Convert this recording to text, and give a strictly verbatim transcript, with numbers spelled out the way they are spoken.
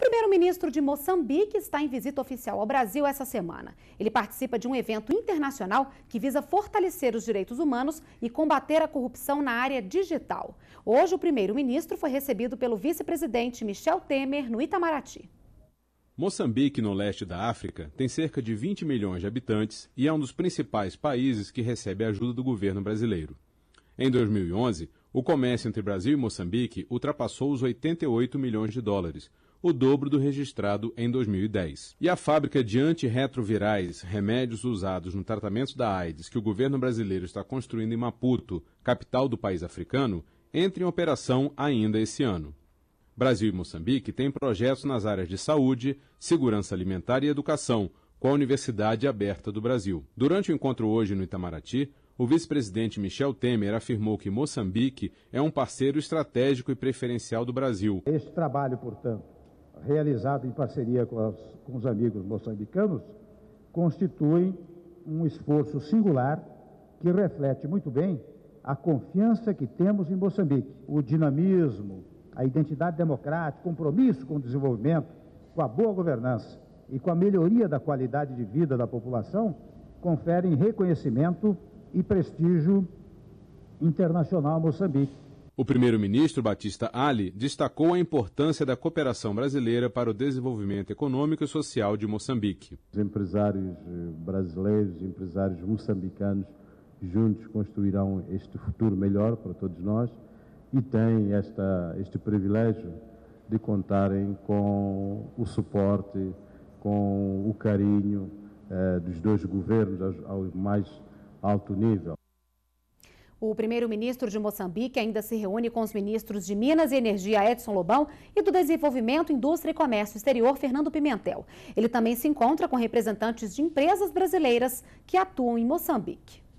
O primeiro-ministro de Moçambique está em visita oficial ao Brasil essa semana. Ele participa de um evento internacional que visa fortalecer os direitos humanos e combater a corrupção na área digital. Hoje, o primeiro-ministro foi recebido pelo vice-presidente Michel Temer no Itamaraty. Moçambique, no leste da África, tem cerca de vinte milhões de habitantes e é um dos principais países que recebe ajuda do governo brasileiro. Em dois mil e onze, o comércio entre Brasil e Moçambique ultrapassou os oitenta e oito milhões de dólares, o dobro do registrado em dois mil e dez. E a fábrica de antirretrovirais, remédios usados no tratamento da AIDS, que o governo brasileiro está construindo em Maputo, capital do país africano, entra em operação ainda esse ano. Brasil e Moçambique têm projetos nas áreas de saúde, segurança alimentar e educação, com a Universidade Aberta do Brasil. Durante o encontro hoje no Itamaraty, o vice-presidente Michel Temer afirmou que Moçambique é um parceiro estratégico e preferencial do Brasil. Este trabalho, portanto, realizado em parceria com, as, com os amigos moçambicanos, constitui um esforço singular que reflete muito bem a confiança que temos em Moçambique. O dinamismo, a identidade democrática, o compromisso com o desenvolvimento, com a boa governança e com a melhoria da qualidade de vida da população conferem reconhecimento e prestígio internacional a Moçambique. O primeiro-ministro Batista Ali destacou a importância da cooperação brasileira para o desenvolvimento econômico e social de Moçambique. Os empresários brasileiros e empresários moçambicanos juntos construirão este futuro melhor para todos nós e têm esta, este privilégio de contarem com o suporte, com o carinho eh, dos dois governos ao, ao mais alto nível. O primeiro-ministro de Moçambique ainda se reúne com os ministros de Minas e Energia, Edson Lobão, e do Desenvolvimento, Indústria e Comércio Exterior, Fernando Pimentel. Ele também se encontra com representantes de empresas brasileiras que atuam em Moçambique.